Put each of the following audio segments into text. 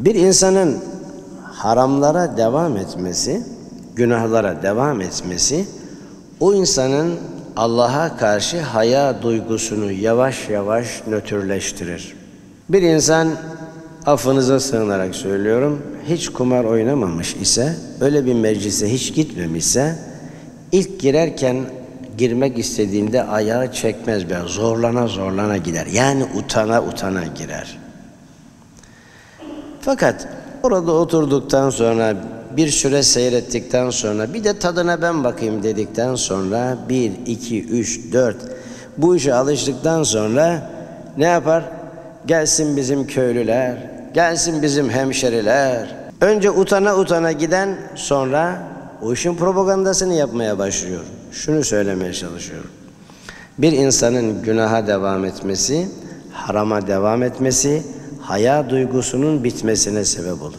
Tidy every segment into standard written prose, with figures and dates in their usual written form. Bir insanın haramlara devam etmesi, günahlara devam etmesi, o insanın Allah'a karşı haya duygusunu yavaş yavaş nötrleştirir. Bir insan, affınıza sığınarak söylüyorum, hiç kumar oynamamış ise, öyle bir meclise hiç gitmemişse, ilk girmek istediğinde ayağı çekmez, böyle zorlana zorlana gider. Yani utana utana girer. Fakat orada oturduktan sonra, bir süre seyrettikten sonra, bir de tadına ben bakayım dedikten sonra, 1, 2, 3, 4 bu işe alıştıktan sonra ne yapar? Gelsin bizim köylüler, gelsin bizim hemşeriler. Önce utana utana giden, sonra o işin propagandasını yapmaya başlıyor. Şunu söylemeye çalışıyorum. Bir insanın günaha devam etmesi, harama devam etmesi, haya duygusunun bitmesine sebep olur.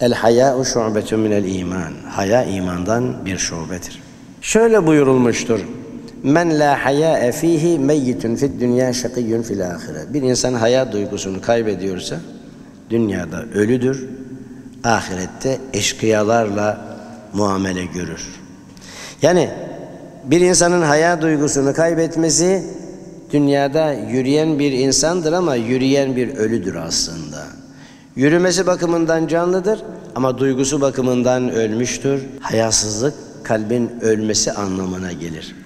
El-hayâ'u şu'betun minel iman. Haya imandan bir şubedir. Şöyle buyurulmuştur. Men la hayâ'e fîhî meyyitun fid dünya şakiyyun fil ahire. Bir insan haya duygusunu kaybediyorsa, dünyada ölüdür, ahirette eşkıyalarla muamele görür. Yani bir insanın haya duygusunu kaybetmesi, dünyada yürüyen bir insandır ama yürüyen bir ölüdür aslında. Yürümesi bakımından canlıdır ama duygusu bakımından ölmüştür. Hayasızlık, kalbin ölmesi anlamına gelir.